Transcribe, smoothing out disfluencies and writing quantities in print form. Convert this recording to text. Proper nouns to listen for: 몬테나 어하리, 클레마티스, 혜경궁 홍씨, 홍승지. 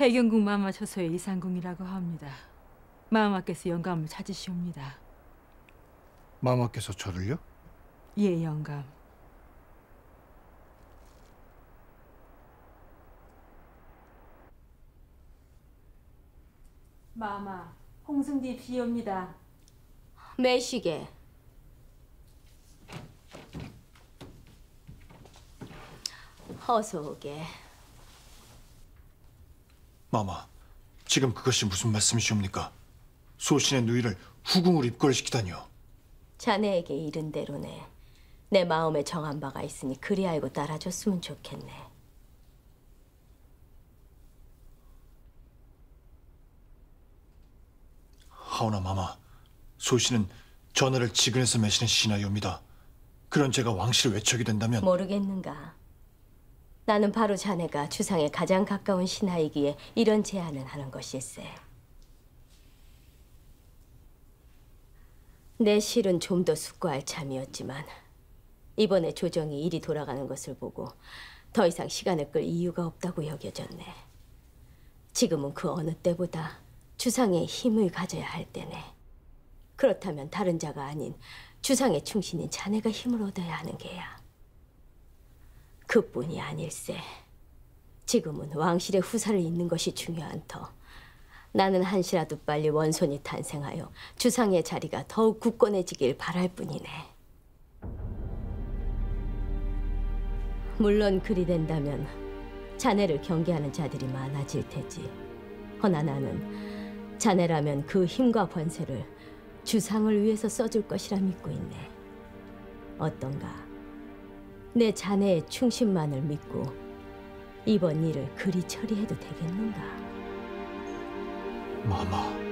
혜경궁 마마 처소의 이상궁이라고 합니다. 마마께서 영감을 찾으시옵니다. 마마께서 저를요? 예, 영감. 마마, 홍승지 비옵니다. 매시게. 어서 오게. 마마, 지금 그것이 무슨 말씀이시옵니까? 소신의 누이를 후궁으로 입궐시키다니요. 자네에게 이른 대로네. 내 마음에 정한 바가 있으니 그리 알고 따라줬으면 좋겠네. 하오나 마마, 소신은 전하를 지근에서 매시는 신하이옵니다. 그런 제가 왕실을 외척이 된다면... 모르겠는가? 나는 바로 자네가 주상에 가장 가까운 신하이기에 이런 제안을 하는 것일세. 내 실은 좀 더 숙고할 참이었지만 이번에 조정이 일이 돌아가는 것을 보고 더 이상 시간을 끌 이유가 없다고 여겨졌네. 지금은 그 어느 때보다 주상에 힘을 가져야 할 때네. 그렇다면 다른 자가 아닌 주상에 충신인 자네가 힘을 얻어야 하는 게야. 그뿐이 아닐세. 지금은 왕실의 후사를 잇는 것이 중요한 터. 나는 한시라도 빨리 원손이 탄생하여 주상의 자리가 더욱 굳건해지길 바랄 뿐이네. 물론 그리 된다면 자네를 경계하는 자들이 많아질 테지. 허나 나는 자네라면 그 힘과 권세를 주상을 위해서 써줄 것이라 믿고 있네. 어떤가? 내 자네의 충신만을 믿고 이번 일을 그리 처리해도 되겠는가? 마마.